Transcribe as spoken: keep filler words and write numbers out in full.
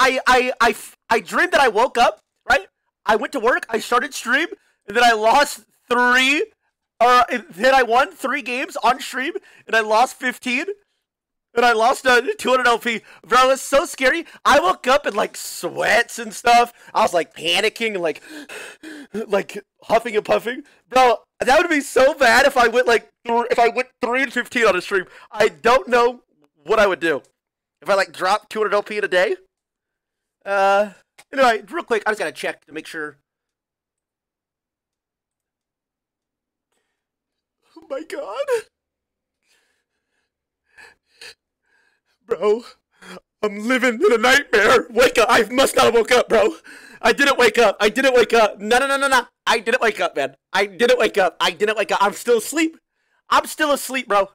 I, I, I, I dreamed that I woke up, right? I went to work, I started stream, and then I lost three, or then I won three games on stream, and I lost fifteen, and I lost a two hundred L P. Bro, it was so scary. I woke up in, like, sweats and stuff. I was, like, panicking and, like, like, huffing and puffing. Bro, that would be so bad if I went, like, if I went three and fifteen on a stream. I don't know what I would do. If I, like, dropped two hundred L P in a day? Uh, anyway, real quick, I just gotta check to make sure. Oh my god. Bro, I'm living in a nightmare. Wake up. I must not have woke up, bro. I didn't wake up. I didn't wake up. No, no, no, no, no. I didn't wake up, man. I didn't wake up. I didn't wake up. I'm still asleep. I'm still asleep, bro.